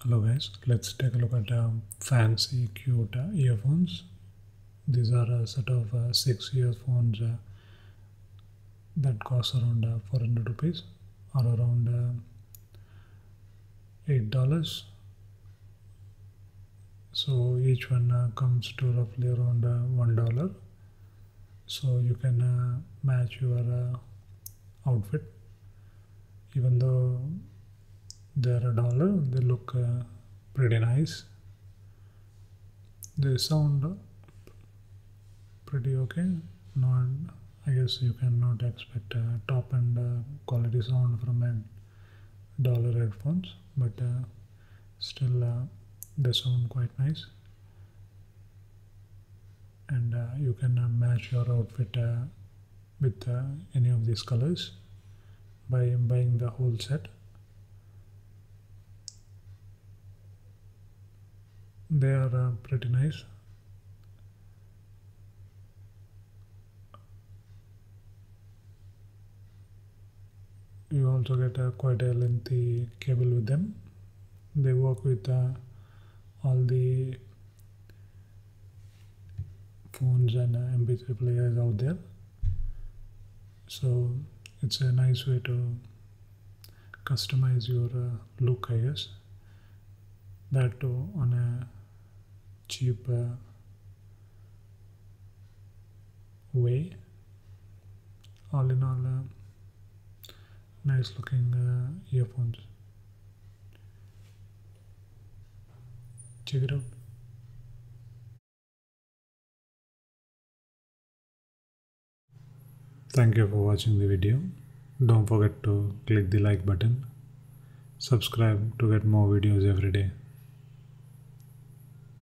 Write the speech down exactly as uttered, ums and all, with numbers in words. Hello guys, let's take a look at uh, fancy cute uh, earphones. These are a set of uh, six earphones uh, that cost around uh, four hundred rupees or around uh, eight dollars. So each one uh, comes to roughly around uh, one dollar, so you can uh, match your uh, outfit. Even though they're a dollar, they look uh, pretty nice. They sound pretty okay. Not, I guess you cannot expect uh, top end uh, quality sound from a dollar headphones, but uh, still uh, they sound quite nice. And uh, you can uh, match your outfit uh, with uh, any of these colors by buying the whole set. They are uh, pretty nice. You also get uh, quite a lengthy cable with them. They work with uh, all the phones and uh, M P three players out there. So it's a nice way to customize your uh, look, I guess. That too on a cheap uh, way. All in all, uh, nice looking uh, earphones. Check it out. Thank you for watching the video. Don't forget to click the like button. Subscribe to get more videos every day.